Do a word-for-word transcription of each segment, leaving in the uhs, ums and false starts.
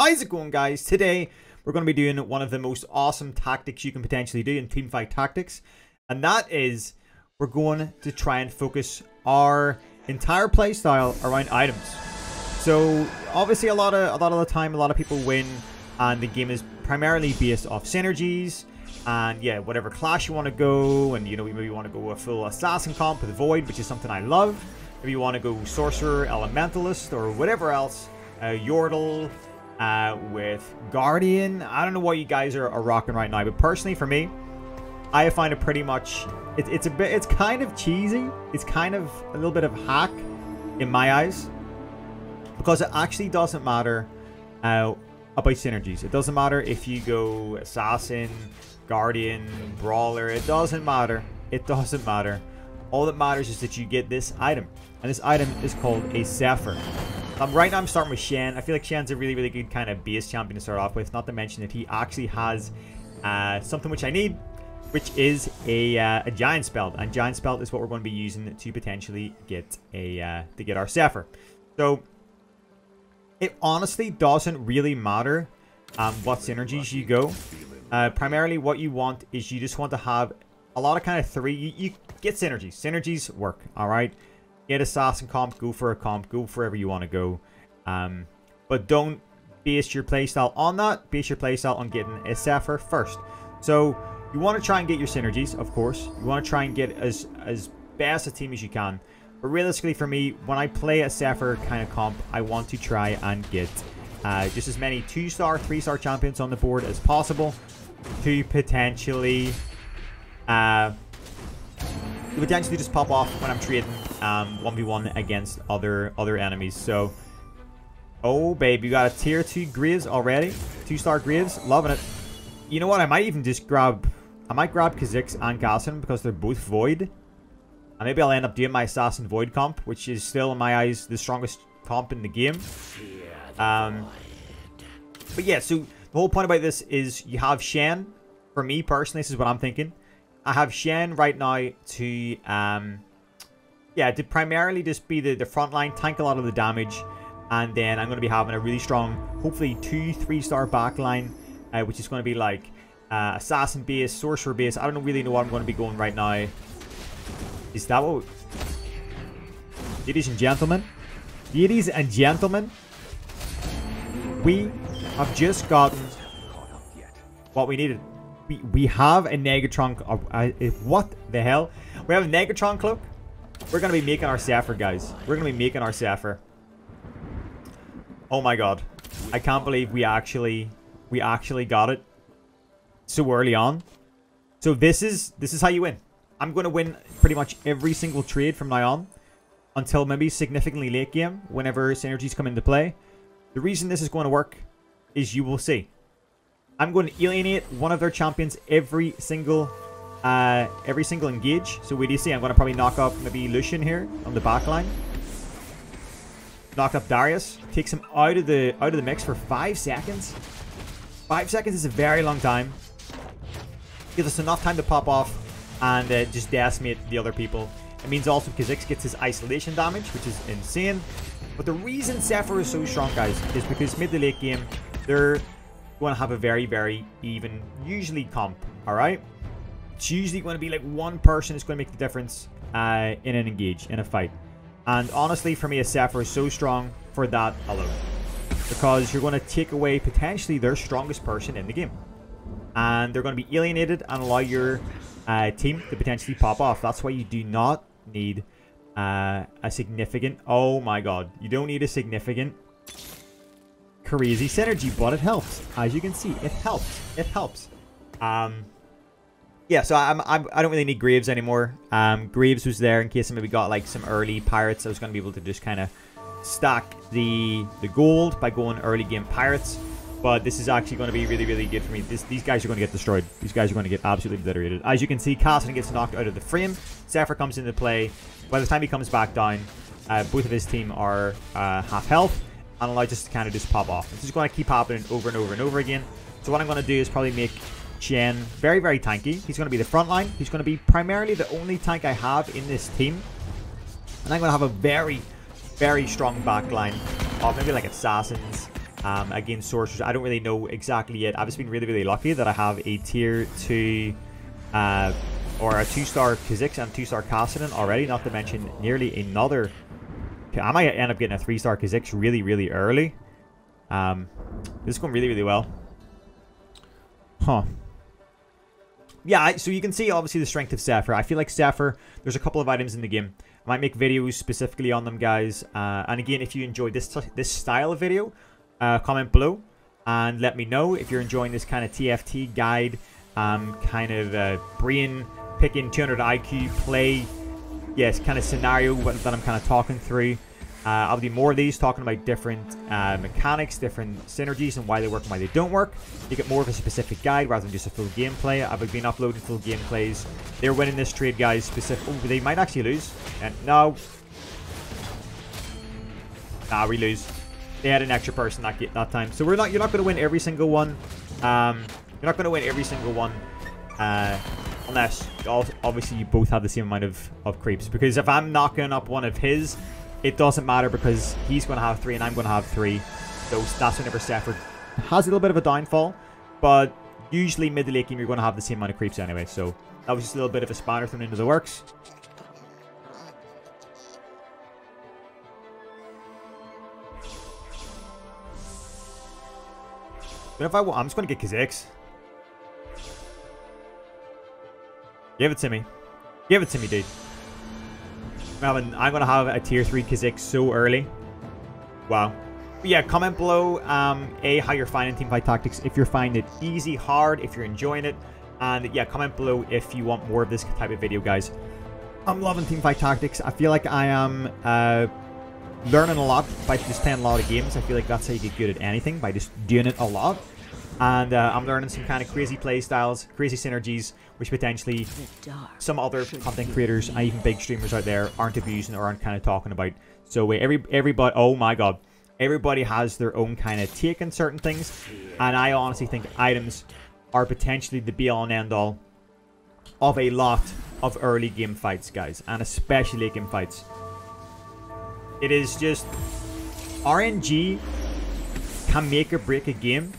How's it going, guys? Today we're going to be doing one of the most awesome tactics you can potentially do in Teamfight Tactics, and that is we're going to try and focus our entire playstyle around items. So obviously a lot of a lot of the time a lot of people win and the game is primarily based off synergies and yeah, whatever class you want to go, and you know, maybe you want to go a full assassin comp with Void, which is something I love. Maybe you want to go Sorcerer, Elementalist, or whatever else, uh, Yordle, uh, with Guardian. I don't know what you guys are, are rocking right now, but personally for me, I find it pretty much, it, it's a bit, it's kind of cheesy. It's kind of a little bit of hack in my eyes, because it actually doesn't matter uh, about synergies. It doesn't matter if you go Assassin, Guardian, Brawler. It doesn't matter. It doesn't matter. All that matters is that you get this item. And this item is called a Zephyr. Um, right now I'm starting with Shen. I feel like Shen's a really, really good kind of base champion to start off with. Not to mention that he actually has uh, something which I need, which is a, uh, a Giant Spell. And Giant Spell is what we're going to be using to potentially get a uh, to get our Zephyr. So it honestly doesn't really matter um, what synergies you go. Uh, primarily what you want is you just want to have a lot of kind of three. You, you get synergies. Synergies work, all right? Get assassin comp, go for a comp, go wherever you want to go. Um, but don't base your playstyle on that. Base your playstyle on getting a Zephyr first. So you want to try and get your synergies, of course. You want to try and get as, as best a team as you can. But realistically for me, when I play a Zephyr kind of comp, I want to try and get uh, just as many two-star, three-star champions on the board as possible to potentially... Uh, to potentially just pop off when I'm trading um, one v one against other other enemies. So, oh babe, you got a tier two Graves already. Two-star Graves, loving it. You know what, I might even just grab... I might grab Kha'Zix and Kassadin because they're both Void. And maybe I'll end up doing my Assassin Void comp, which is still, in my eyes, the strongest comp in the game. Um, but yeah, so the whole point about this is you have Shen. For me, personally, this is what I'm thinking. I have Shen right now to, um, yeah, to primarily just be the, the front line, tank a lot of the damage. And then I'm going to be having a really strong, hopefully, two, three-star back line, uh, which is going to be like uh, Assassin base, Sorcerer base. I don't really know what I'm going to be going right now. Is that what... Ladies and gentlemen. Ladies and gentlemen. We have just gotten what we needed. We, we have a Negatron... Uh, uh, what the hell? We have a Negatron cloak. We're going to be making our Zephyr, guys. We're going to be making our Zephyr. Oh my god. I can't believe we actually... We actually got it so early on. So this is... This is how you win. I'm going to win pretty much every single trade from now on until maybe significantly late game whenever synergies come into play. The reason this is going to work is you will see. I'm going to alienate one of their champions every single uh, every single engage. So what do you see? I'm going to probably knock up maybe Lucian here on the back line. Knocked up Darius. Takes him out of the out of the mix for five seconds. Five seconds is a very long time. Gives us enough time to pop off and uh, just decimate the other people. It means also Kha'Zix gets his isolation damage, which is insane. But the reason Zephyr is so strong, guys, is because mid to late game, they're going to have a very, very even, usually comp, alright? It's usually going to be like one person is going to make the difference uh, in an engage, in a fight. And honestly, for me, a Zephyr is so strong for that alone. Because you're going to take away potentially their strongest person in the game. And they're going to be alienated and allow your... Uh, team to potentially pop off. That's why you do not need uh, a significant... Oh my god. You don't need a significant crazy synergy, but it helps. As you can see, it helps. It helps. Um, yeah, so I'm, I'm, I don't really need Graves anymore. Um, Graves was there in case I maybe got like some early Pirates. I was going to be able to just kind of stack the, the gold by going early game Pirates. But this is actually going to be really, really good for me. This, these guys are going to get destroyed. These guys are going to get absolutely obliterated. As you can see, Kassadin gets knocked out of the frame. Zephyr comes into play. By the time he comes back down, uh, both of his team are uh, half health. And allows us to kind of just pop off. This is going to keep happening over and over and over again. So what I'm going to do is probably make Shen very, very tanky. He's going to be the front line. He's going to be primarily the only tank I have in this team. And I'm going to have a very, very strong back line of maybe like Assassins. um, against Sorcerers. I don't really know exactly yet. I've just been really, really lucky that I have a tier two uh, or a two-star Kha'Zix and two-star Kassadin already, not to mention nearly another. I might end up getting a three-star Kha'Zix really, really early. Um, this is going really, really well. Huh. Yeah, so you can see, obviously, the strength of Zephyr. I feel like Zephyr, there's a couple of items in the game. I might make videos specifically on them, guys. Uh, and again, if you enjoyed this this style of video, uh, comment below and let me know if you're enjoying this kind of T F T guide, um, kind of uh, brain picking two hundred I Q play. Yes, kind of scenario that I'm kind of talking through. Uh, I'll do more of these, talking about different uh, mechanics, different synergies, and why they work and why they don't work. You get more of a specific guide rather than just a full gameplay. I've been uploading full gameplays. They're winning this trade, guys. Specific. Oh, they might actually lose. And no, nah, we lose. They had an extra person that that time, so we're not. You're not going to win every single one. Um, you're not going to win every single one. Uh, Unless, obviously, you both have the same amount of, of creeps. Because if I'm knocking up one of his, it doesn't matter because he's going to have three and I'm going to have three. So that's whenever Zephyr has a little bit of a downfall. But usually mid to late game, you're going to have the same amount of creeps anyway. So that was just a little bit of a spanner thrown into the works. But if I want, I'm just going to get Kha'Zix. Give it to me. Give it to me, dude. I'm going to have a tier three Kha'Zix so early. Wow. But yeah, comment below, um, A, how you're finding Teamfight Tactics. If you're finding it easy, hard, if you're enjoying it. And yeah, comment below if you want more of this type of video, guys. I'm loving Teamfight Tactics. I feel like I am uh, learning a lot by just playing a lot of games. I feel like that's how you get good at anything, by just doing it a lot. And uh, I'm learning some kind of crazy play styles, crazy synergies, which potentially some other content creators and even big streamers out there aren't abusing or aren't kind of talking about. So every everybody, oh my god, everybody has their own kind of take on certain things. And I honestly think items are potentially the be-all and end-all of a lot of early game fights, guys. And especially late game fights. It is just, R N G can make or break a game.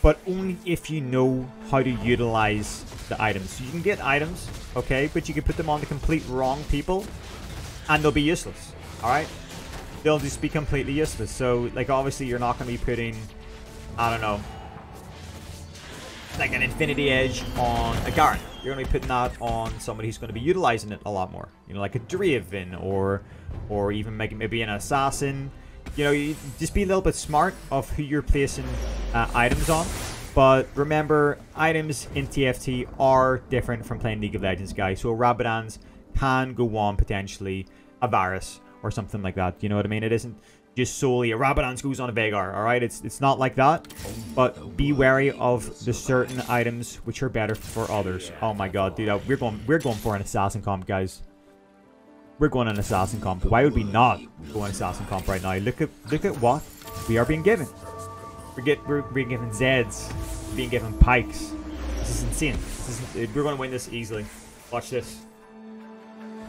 But only if you know how to utilize the items. So you can get items, okay, but you can put them on the complete wrong people, and they'll be useless. All right, they'll just be completely useless. So, like, obviously, you're not going to be putting, I don't know, like an Infinity Edge on a Garen. You're going to be putting that on somebody who's going to be utilizing it a lot more. You know, like a Draven, or, or even maybe an Assassin. You know, you just be a little bit smart of who you're placing uh, items on. But remember, items in T F T are different from playing League of Legends, guys. So Rabadon's can go on potentially a Varus or something like that. You know what I mean? It isn't just solely a Rabadon's goes on a Vhagar, all right? It's, it's not like that. But be wary of the certain items which are better for others. Oh my god, dude. We're going, we're going for an Assassin comp, guys. We're going on Assassin comp. Why would we not go on Assassin comp right now? Look at look at what we are being given. We're, get, we're being given Zeds. We're being given Pikes. This is insane. This is, we're going to win this easily. Watch this.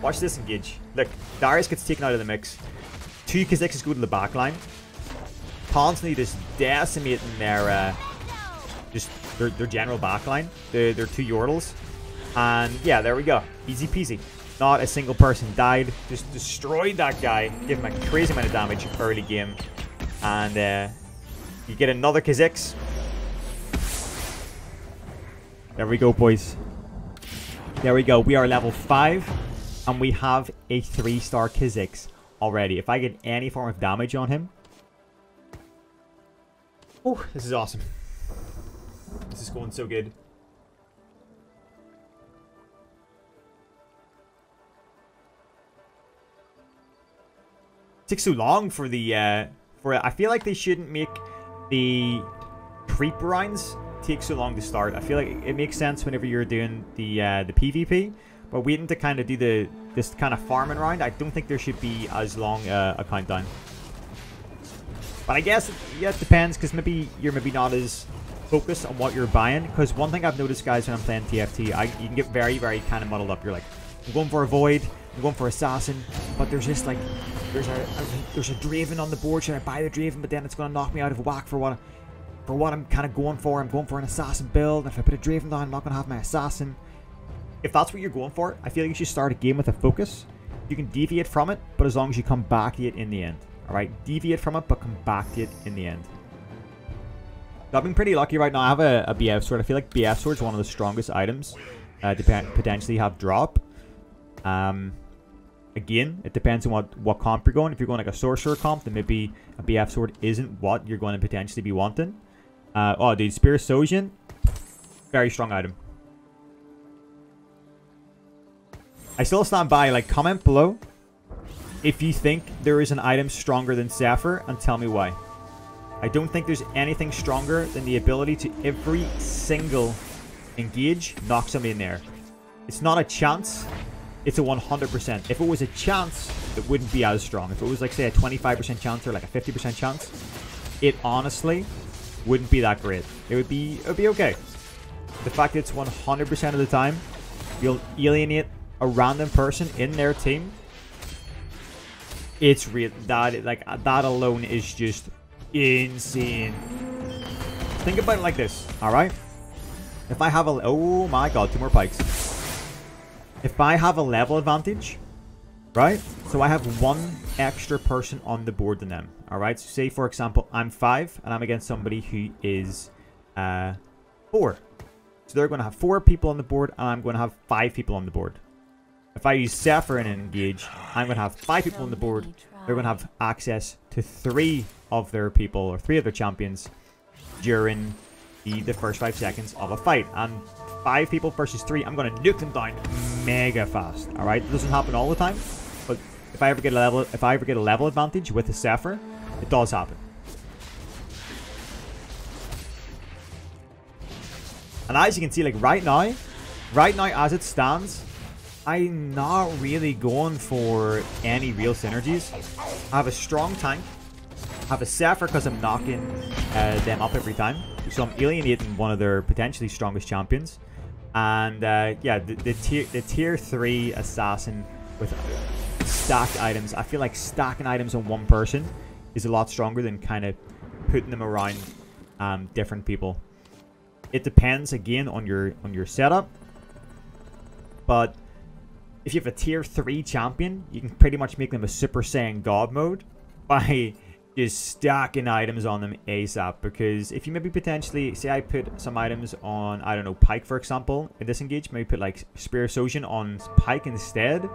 Watch this engage. Look, Darius gets taken out of the mix. Two Kha'Zixes go to the back line. Constantly just decimating their, uh, just their, their general back line. Their, their two Yordles. And yeah, there we go. Easy peasy. Not a single person died. Just destroyed that guy. Give him a crazy amount of damage early game. And uh, you get another Kha'Zix. There we go, boys. There we go. We are level five. And we have a three-star Kha'Zix already. If I get any form of damage on him. Oh, this is awesome. This is going so good. Takes so long for the uh for I feel like they shouldn't make the creep rounds take so long to start. I feel like it makes sense whenever you're doing the uh the PvP, but waiting to kind of do the this kind of farming round, I don't think there should be as long uh, a countdown. But I guess yeah, it depends, because maybe you're maybe not as focused on what you're buying. Because one thing I've noticed, guys, when I'm playing T F T, I you can get very very kind of muddled up. You're like, I'm going for a Void, I'm going for Assassin, but there's just like There's a, a there's a Draven on the board. Should I buy the Draven? But then it's going to knock me out of whack for what, for what I'm kind of going for. I'm going for an Assassin build. And if I put a Draven down, I'm not going to have my Assassin. If that's what you're going for, I feel like you should start a game with a focus. You can deviate from it, but as long as you come back to it in the end. Alright, deviate from it, but come back to it in the end. I've been pretty lucky right now. I have a, a B F sword. I feel like B F sword is one of the strongest items uh, to potentially have drop. Um... Again, it depends on what, what comp you're going. If you're going like a Sorcerer comp, then maybe a B F sword isn't what you're going to potentially be wanting. Uh, oh, dude, Spear of Shojin. Very strong item. I still stand by. Like, comment below if you think there is an item stronger than Zephyr, and tell me why. I don't think there's anything stronger than the ability to every single engage knock somebody in there. It's not a chance. It's a one hundred percent. If it was a chance, it wouldn't be as strong. If it was like, say, a twenty-five percent chance or like a fifty percent chance, it honestly wouldn't be that great. It would be, it would be okay. The fact that it's one hundred percent of the time, you'll alienate a random person in their team. It's real. That, like, that alone is just insane. Think about it like this, all right? If I have a... Oh my god, two more Pikes. If I have a level advantage, right? So I have one extra person on the board than them, all right? So say, for example, I'm five, and I'm against somebody who is uh, four. So they're going to have four people on the board, and I'm going to have five people on the board. If I use Zephyr in an engage, I'm going to have five people on the board. They're going to have access to three of their people, or three of their champions, during the, the first five seconds of a fight. And five people versus three, I'm going to nuke them down mega fast. All right, it doesn't happen all the time, but if I ever get a level, if I ever get a level advantage with a Zephyr, it does happen. And as you can see, like right now, right now as it stands, I'm not really going for any real synergies. I have a strong tank. I have a Zephyr because I'm knocking uh, them up every time, so I'm alienating one of their potentially strongest champions. And uh, yeah, the, the tier the tier three assassin with stacked items. I feel like stacking items on one person is a lot stronger than kind of putting them around um, different people. It depends again on your on your setup. But if you have a tier three champion, you can pretty much make them a Super Saiyan God mode by just stacking items on them ASAP. Because if you maybe potentially say I put some items on, I don't know, Pyke for example, in this engage, maybe put like Spear of Shojin on Pyke instead.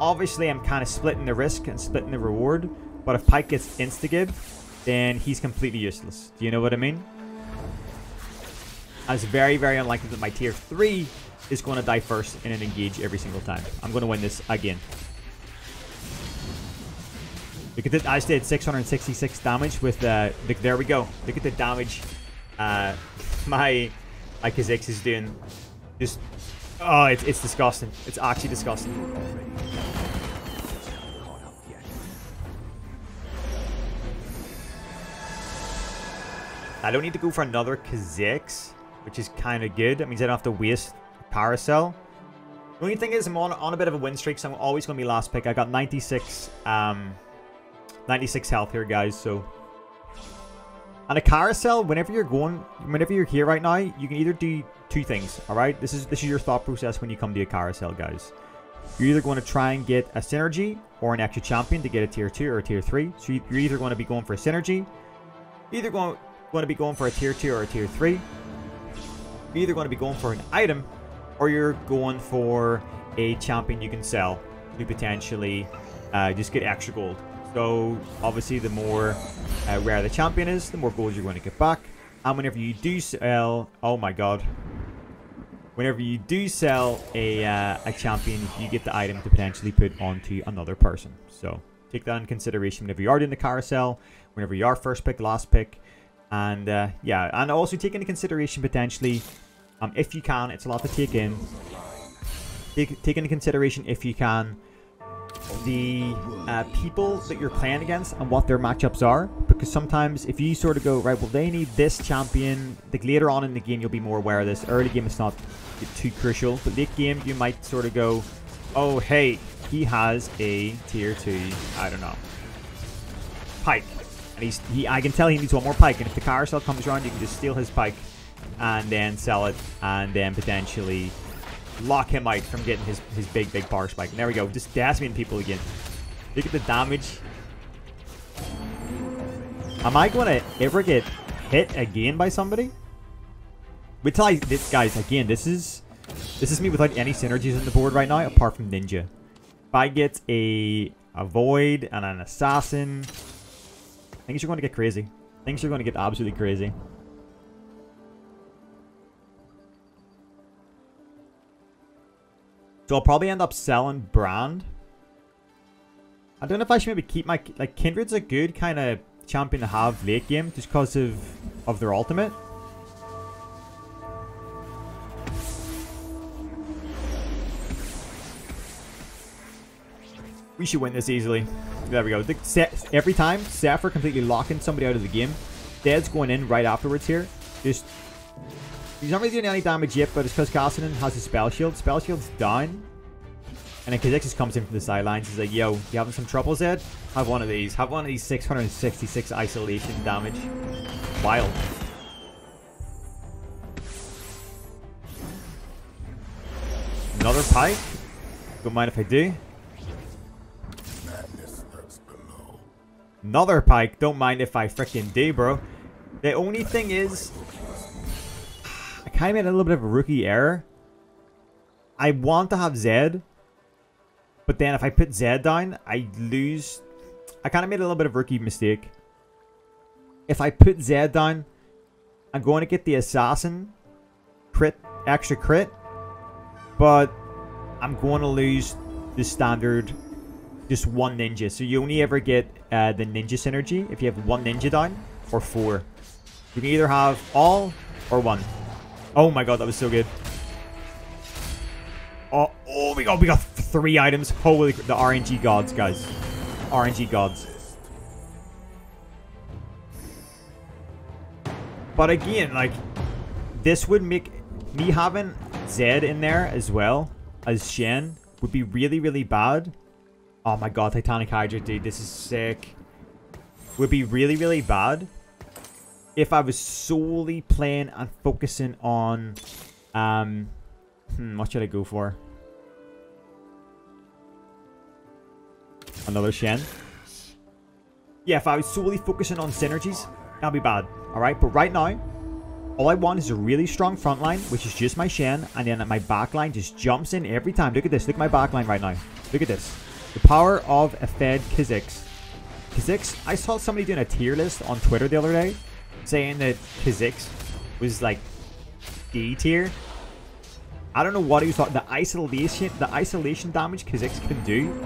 Obviously I'm kind of splitting the risk and splitting the reward, but if Pyke gets insta-gib, then he's completely useless. Do you know what I mean? It's very very unlikely that my tier three is going to die first in an engage every single time. I'm going to win this again. Look at this, I did six hundred sixty-six damage with, uh, the, there we go. Look at the damage uh, my, my Kha'Zix is doing. Just, oh, it's, it's disgusting. It's actually disgusting. I don't need to go for another Kha'Zix, which is kind of good. That means I don't have to waste a Paracel. The only thing is I'm on, on a bit of a win streak, so I'm always going to be last pick. I got ninety-six, um... ninety-six health here, guys. So, and a carousel, whenever you're going, whenever you're here right now, you can either do two things. All right, this is this is your thought process when you come to a carousel, guys. You're either going to try and get a synergy or an extra champion to get a tier two or a tier three. So you're either going to be going for a synergy, either going going to be going for a tier two or a tier three. You're either going to be going for an item, or you're going for a champion you can sell to potentially uh, just get extra gold. So, obviously, the more uh, rare the champion is, the more gold you're going to get back. And whenever you do sell... Oh, my God. Whenever you do sell a, uh, a champion, you get the item to potentially put onto another person. So, take that in consideration whenever you are doing the carousel, whenever you are first pick, last pick. And, uh, yeah. And also, take into consideration, potentially, um, if you can, it's a lot to take in. Take, take into consideration, if you can, the uh, people that you're playing against and what their matchups are, because sometimes if you sort of go right, well they need this champion, like later on in the game you'll be more aware of this. Early game it's not too crucial, but late game you might sort of go, Oh, hey. He has a tier two, I don't know, Pyke. And he's, he, I can tell he needs one more Pyke. And if the carousel comes around, you can just steal his Pyke and then sell it and then potentially lock him out from getting his, his big, big power spike. And there we go. Just decimating people again. Look at the damage. Am I going to ever get hit again by somebody? Wait till I, this, guys, again, this is, this is me without any synergies on the board right now, apart from Ninja. If I get a, a Void and an Assassin, things are going to get crazy. Things are going to get absolutely crazy. So I'll probably end up selling Brand. I don't know if I should maybe keep my... Like, Kindred's a good kind of champion to have late game just because of, of their ultimate. We should win this easily. There we go. The, every time, Zephyr completely locking somebody out of the game. Zed's going in right afterwards here. Just... He's not really doing any damage yet, but it's because Kassadin has his spell shield. Spell shield's down. And then Kha'Zix just comes in from the sidelines. He's like, yo, you having some trouble, Zed? Have one of these. Have one of these six hundred sixty-six isolation damage. Wild. Another Pyke. Don't mind if I do. Another Pyke. Don't mind if I freaking do, bro. The only thing is... I made a little bit of a rookie error. I want to have Zed, but then if I put Zed down, I lose. I kind of made a little bit of a rookie mistake. If I put Zed down, I'm going to get the Assassin crit, extra crit, but I'm going to lose the standard just one Ninja. So you only ever get uh, the Ninja synergy if you have one Ninja down or four. You can either have all or one. Oh my god, that was so good. Oh, oh my god, we got three items. Holy crap, the R N G gods, guys. R N G gods. But again, like, this would make... Me having Zed in there as well as Shen would be really, really bad. Oh my god, Titanic Hydra, dude, this is sick. Would be really, really bad. If I was solely playing and focusing on, um, hmm, what should I go for? Another Shen. Yeah, if I was solely focusing on synergies, that'd be bad. All right, but right now, all I want is a really strong front line, which is just my Shen, and then my back line just jumps in every time. Look at this. Look at my back line right now. Look at this. The power of a fed Kha'Zix. Kha'Zix. I saw somebody doing a tier list on Twitter the other day, saying that Kha'Zix was like D tier. I don't know what he was talking. The isolation, the isolation damage Kha'Zix can do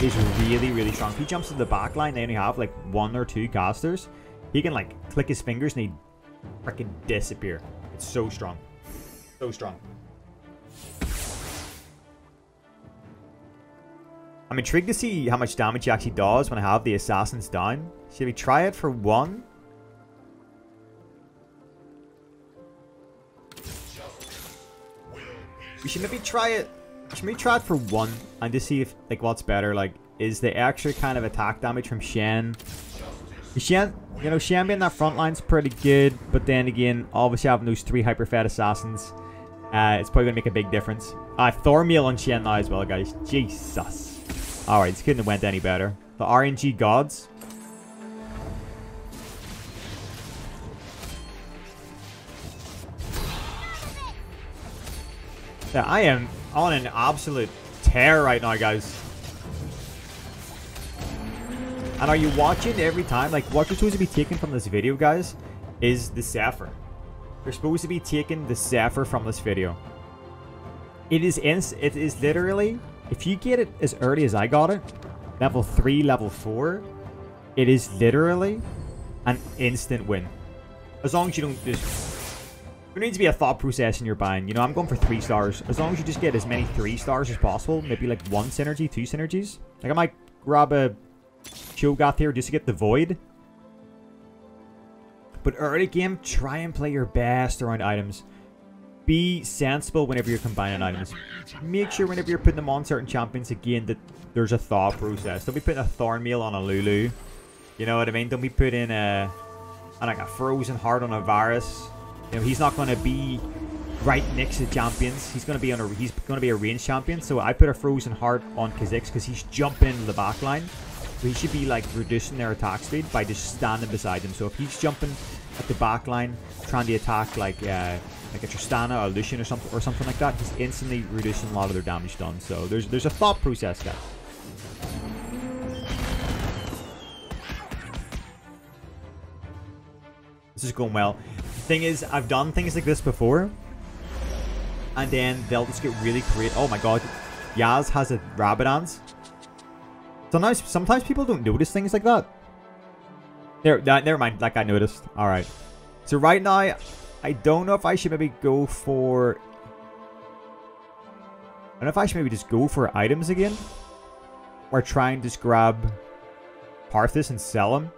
is really, really strong. If he jumps to the back line, they only have like one or two casters. He can like click his fingers and he freaking disappear. It's so strong, so strong. I'm intrigued to see how much damage he actually does when I have the Assassins down. Should we try it for one? We should maybe try it. We should maybe try it for one and just see if like what's better. Like, is the extra kind of attack damage from Shen? Shen, you know, Shen being that front line's pretty good, but then again, obviously having those three hyper fed assassins, uh, it's probably gonna make a big difference. Uh, Thornmail on Shen now as well, guys. Jesus. All right, this couldn't have went any better. The R N G gods. Yeah, I am on an absolute tear right now, guys. And are you watching every time? Like, what you're supposed to be taking from this video, guys, is the Zephyr. You're supposed to be taking the Zephyr from this video. It is ins it is literally, if you get it as early as I got it, level three, level four, it is literally an instant win. As long as you don't just... There needs to be a thought process in your buying. You know, I'm going for three stars. As long as you just get as many three stars as possible. Maybe like one synergy, two synergies. Like, I might grab a Cho'gath here just to get the Void. But early game, try and play your best around items. Be sensible whenever you're combining items. Make sure whenever you're putting them on certain champions, again, that there's a thought process. Don't be putting a Thornmail on a Lulu. You know what I mean? Don't be putting a, like a Frozen Heart on a Varus. You know, he's not going to be right next to champions. He's going to be on a he's going to be a range champion. So I put a Frozen Heart on Kha'Zix because he's jumping into the back line. So he should be like reducing their attack speed by just standing beside them. So if he's jumping at the back line, trying to attack like. Uh, Like a Tristana or a Lucian or something or something like that, he's instantly reducing a lot of their damage done. So there's there's a thought process, guys. This is going well. The thing is, I've done things like this before, and then they'll just get really creative. Oh my god, Yaz has a Rabadon's. Sometimes sometimes people don't notice things like that. There, nah, never mind. That guy noticed. All right. So right now, I don't know if I should maybe go for... I don't know if I should maybe just go for items again. Or try and just grab Parthas and sell him.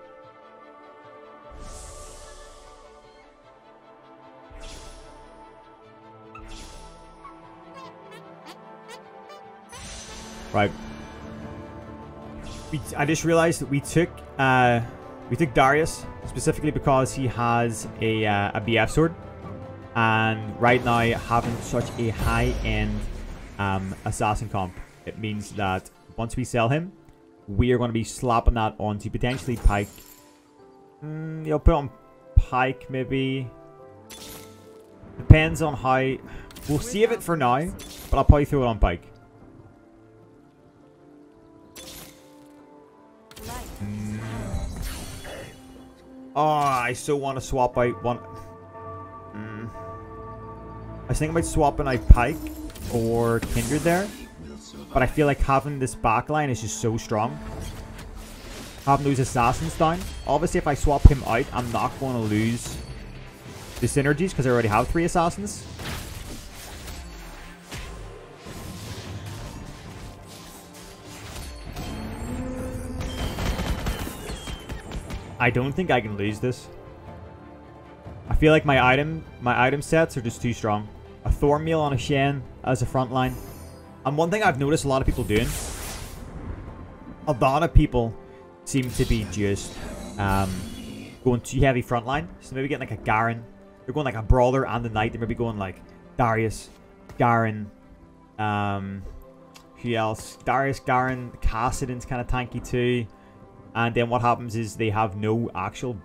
Right. We, I just realized that we took... Uh, We took Darius, specifically because he has a, uh, a B F sword. And right now, having such a high-end um, Assassin comp, it means that once we sell him, we are going to be slapping that onto potentially Pyke. Mm, you'll put on Pyke, maybe. Depends on how... We'll save it for now, but I'll probably throw it on Pyke. Oh, I so want to swap out one. Mm. I was thinking about swapping out Pyke or Kindred there. But I feel like having this backline is just so strong. Having those Assassins down. Obviously, if I swap him out, I'm not going to lose the synergies because I already have three Assassins. I don't think I can lose this. I feel like my item my item sets are just too strong. A Thornmail on a Shen as a frontline. And one thing I've noticed a lot of people doing. A lot of people seem to be just um, going too heavy frontline. So maybe getting like a Garen. They're going like a Brawler and a Knight. They're maybe going like Darius, Garen. Um, who else? Darius, Garen. Kassadin's kind of tanky too. And then what happens is they have no actual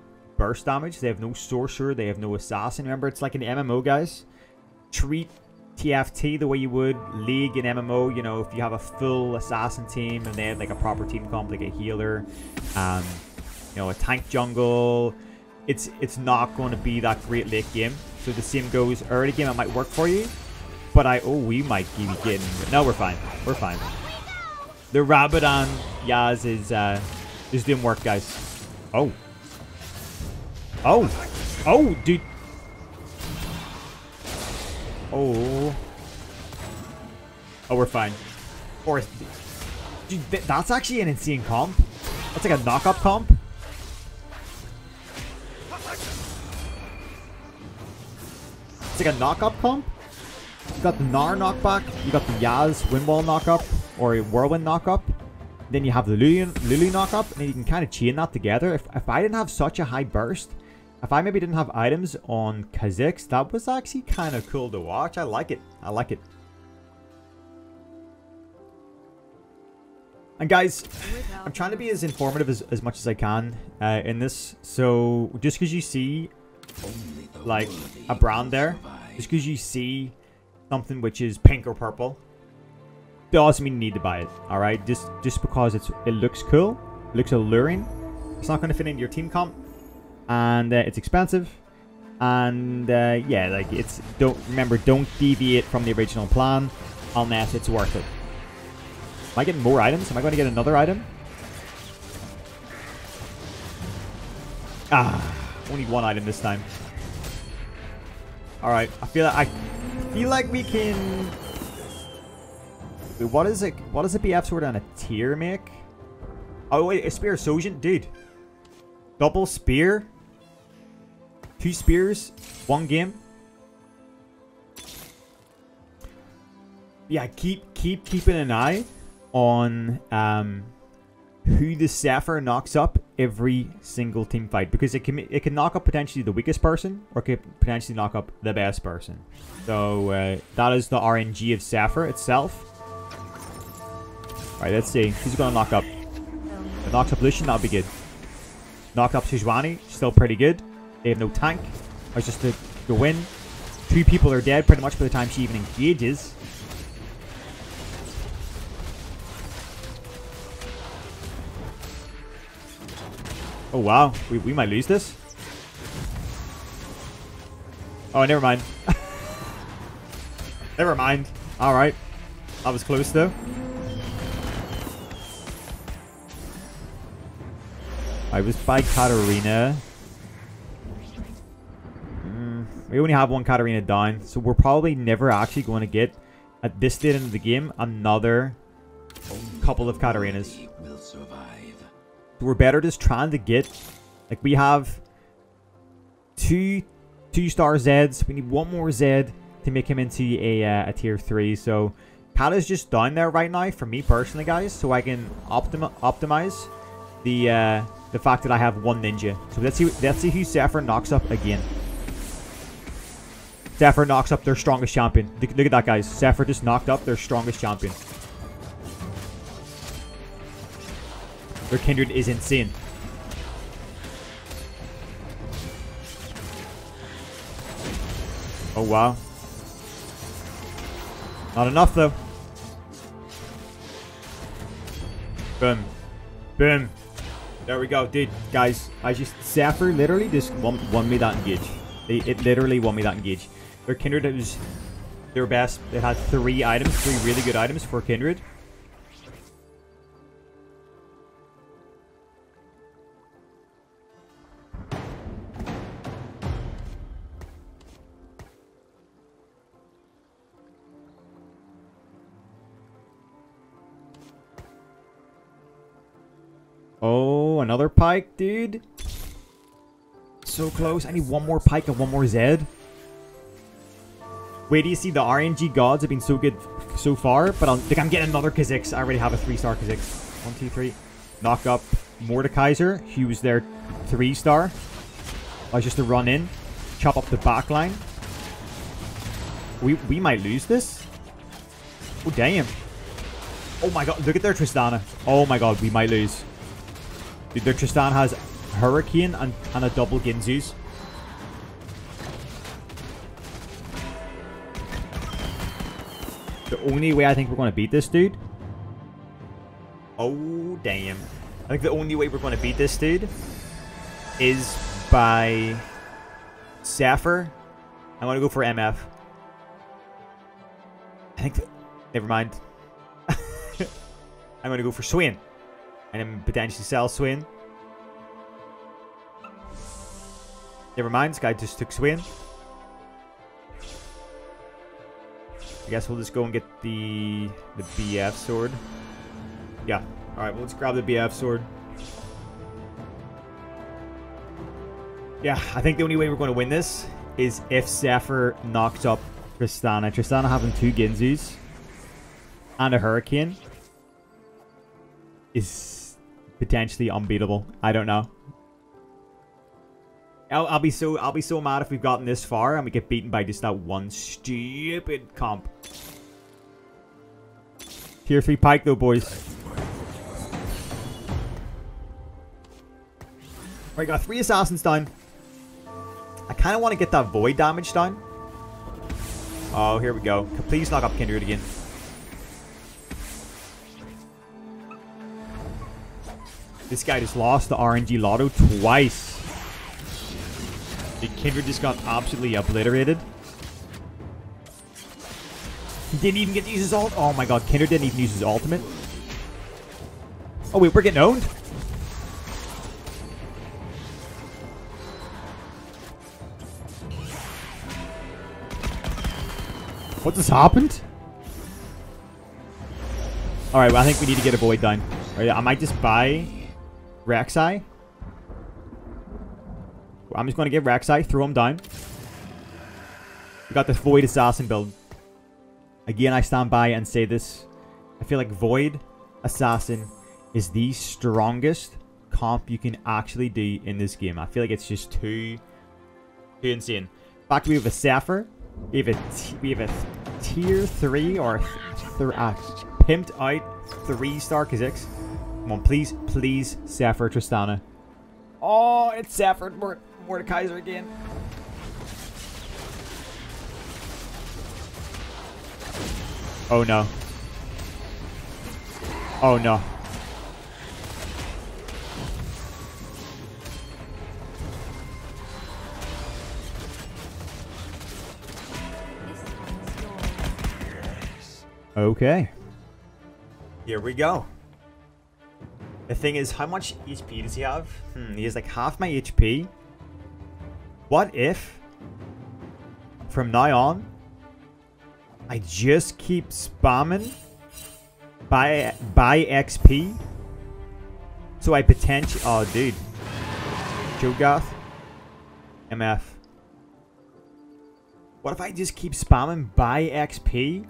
burst damage. They have no Sorcerer. They have no Assassin. Remember, it's like an M M O, guys. Treat T F T the way you would League and M M O. You know, if you have a full Assassin team and they have like a proper team comp, like a healer, um, you know, a tank jungle, it's it's not going to be that great late game. So the same goes early game. It might work for you, but I oh we might be getting no. We're fine. We're fine. The Rabadon Yaz is. Uh, This didn't work, guys. Oh. Oh. Oh, dude. Oh. Oh, we're fine. Or, dude, that's actually an insane comp. That's like a knock-up comp. It's like a knock-up comp. You got the Gnar knockback. You got the Yaz Windwall knock-up. Or a Whirlwind knock-up. Then you have the Lulu, Lulu knock-up, and then you can kind of chain that together. If, if I didn't have such a high burst, if I maybe didn't have items on Kha'Zix, that was actually kind of cool to watch. I like it. I like it. And guys, I'm trying to be as informative as, as much as I can uh, in this. So just because you see, like, a brand there, just because you see something which is pink or purple, doesn't mean you need to buy it, all right? Just just because it's it looks cool, it looks alluring, it's not going to fit into your team comp, and uh, it's expensive, and uh, yeah, like it's don't remember don't deviate from the original plan unless it's worth it. Am I getting more items? Am I going to get another item? Ah, only one item this time. All right, I feel like I feel like we can. What is it? What does a B F sword on a tier make? Oh wait, a Spear of Shojin, dude. Double spear, two spears, one game. yeah, keep keep keeping an eye on um, who the Zephyr knocks up every single team fight, because it can it can knock up potentially the weakest person, or it can potentially knock up the best person. So uh, that is the R N G of Zephyr itself. All right, let's see who's gonna knock up. It knocks up Lucian, that'll be good. Knocked up Sejuani, still pretty good. They have no tank. That's just to go in. Two people are dead pretty much by the time she even engages. Oh wow, we, we might lose this. Oh, never mind. Never mind. Alright. That was close though. I was by Katarina. Mm, we only have one Katarina down, so we're probably never actually going to get, at this stage of the game, another couple of Katarinas. So we're better just trying to get, like, we have two two-star Zeds. We need one more Zed to make him into a, uh, a tier three. So Kata's just down there right now for me personally, guys, so I can optim optimize the. Uh, The fact that I have one ninja. So let's see, let's see who Zephyr knocks up again. Zephyr knocks up their strongest champion. Look, look at that, guys. Zephyr just knocked up their strongest champion. Their Kindred is insane. Oh, wow. Not enough, though. Boom. Boom. There we go, dude. Guys, I just Zephyr literally just won, won me that engage. They, it literally won me that engage. Their Kindred was their best. It had three items, three really good items for Kindred. Oh, another Pyke, dude. So close. I need one more Pyke and one more Zed. Wait, do you see the R N G gods have been so good so far? But I'll, like, I'm getting another Kha'Zix. I already have a three-star Kha'Zix. One, two, three. Knock up Mordekaiser. He was their three-star. I was just to run in. Chop up the back line. We, we might lose this. Oh, damn. Oh, my God. Look at their Tristana. Oh, my God. We might lose. Dude, their Tristana has Hurricane and, and a double Ginzu's. The only way I think we're going to beat this dude... Oh, damn. I think the only way we're going to beat this dude is by Zephyr. I want to go for M F. I think... The, never mind. I'm going to go for Swain. And then potentially sell Swain. Never mind, this guy just took Swain. I guess we'll just go and get the the B F sword. Yeah. Alright, well, let's grab the B F sword. Yeah, I think the only way we're going to win this is if Zephyr knocks up Tristana. Tristana having two Ginzu's and a Hurricane is potentially unbeatable. I don't know. I'll, I'll be so I'll be so mad if we've gotten this far and we get beaten by just that one stupid comp. Tier three Pyke though, boys. Alright, got three assassins down. I kind of want to get that void damage down. Oh, here we go. Please knock up Kindred again. This guy just lost the R N G lotto twice. The Kindred just got absolutely obliterated. He didn't even get to use his ult. Oh my god, Kindred didn't even use his ultimate. Oh wait, we're getting owned? What just happened? Alright, well, I think we need to get a void down. Right, I might just buy... Rek'Sai. I'm just going to get Rek'Sai, throw him down. We got the Void Assassin build. Again, I stand by and say this. I feel like Void Assassin is the strongest comp you can actually do in this game. I feel like it's just too, too insane. In fact, we have a Zephyr. We have a, t we have a tier three or th uh, pimped out three star Kha'Zix. Come on, please, please, Zephyr Tristana. Oh, it's Zephyr Mort Mordekaiser again. Oh no. Oh no. Okay. Here we go. The thing is, how much H P does he have? Hmm, he has like half my H P. What if, from now on, I just keep spamming buy, buy X P? So I potentially... Oh, dude. Cho'gath. M F. What if I just keep spamming buy X P?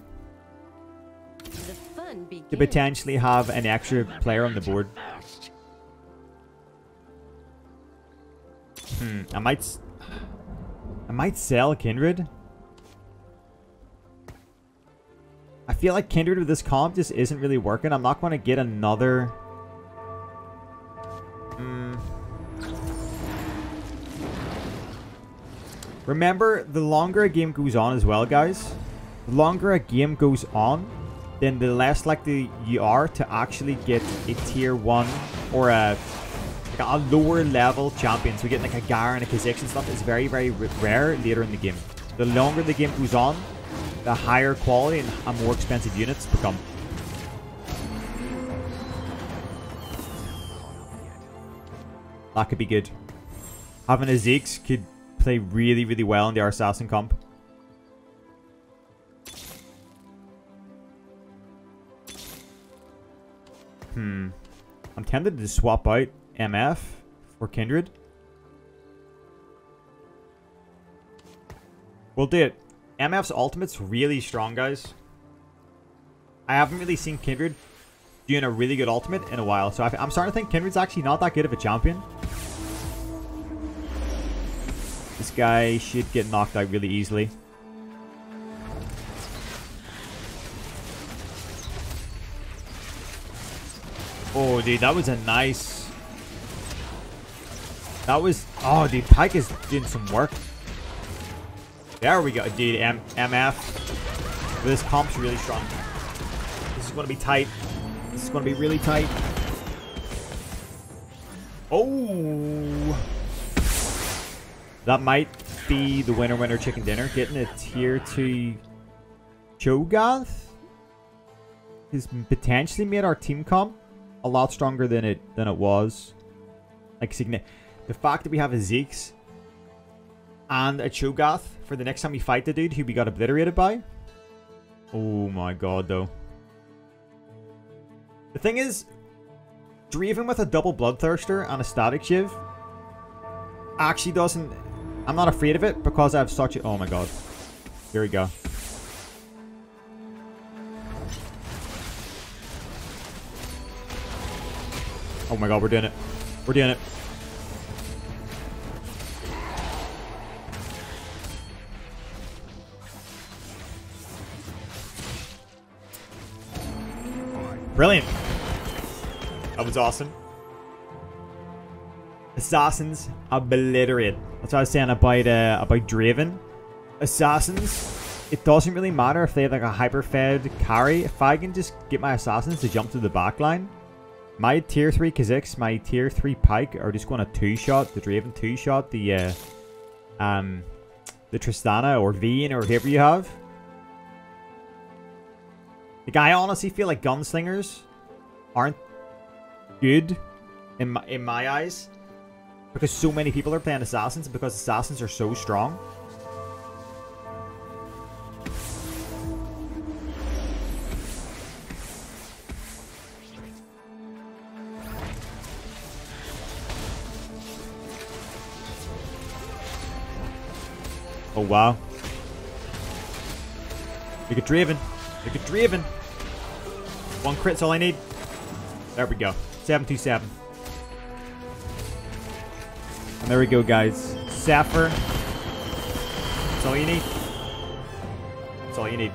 To potentially have an extra player on the board. Hmm, I might... I might sell Kindred. I feel like Kindred with this comp just isn't really working. I'm not going to get another... Mm. Remember, the longer a game goes on as well, guys. The longer a game goes on, then the less likely you are to actually get a tier one or a, like a lower level champion. So getting like a Garen and a Kha'Zix and stuff is very, very rare later in the game. The longer the game goes on, the higher quality and more expensive units become. That could be good. Having a Kha'Zix could play really, really well in the Assassin comp. Hmm. I'm tempted to swap out M F for Kindred. We'll do it. M F's ultimate's really strong, guys. I haven't really seen Kindred doing a really good ultimate in a while, so I'm starting to think Kindred's actually not that good of a champion. This guy should get knocked out really easily. Oh, dude, that was a nice... That was... Oh, dude, Pyke is doing some work. There we go, dude. M MF. This comp's really strong. This is going to be tight. This is going to be really tight. Oh! That might be the winner, winner, chicken dinner. Getting a tier two Cho'gath has potentially made our team comp a lot stronger than it than it was. Like the fact that we have a Kha'Zix and a Cho'gath for the next time we fight the dude who we got obliterated by. Oh my god, though. The thing is, Draven with a double Bloodthirster and a Static Shiv actually doesn't... I'm not afraid of it because I have such a... Oh my god. Here we go. Oh my god, we're doing it. We're doing it. Brilliant. That was awesome. Assassins obliterate. That's what I was saying about, uh, about Draven. Assassins, it doesn't really matter if they have like a hyper-fed carry. If I can just get my assassins to jump to the back line, my tier three Kha'Zix, my tier three Pyke are just going to two-shot the Draven, two-shot the uh, um, the Tristana or Vayne or whoever you have. Like, I honestly feel like Gunslingers aren't good in my, in my eyes because so many people are playing Assassins and because Assassins are so strong. Oh wow. You get Draven. Look at Draven. One crit's all I need. There we go. seven two seven. And there we go, guys. Zephyr. That's all you need. That's all you need.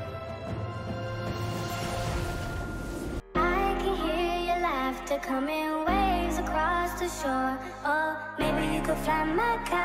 I can hear your laughter coming waves across the shore. Oh, maybe you could fly my car.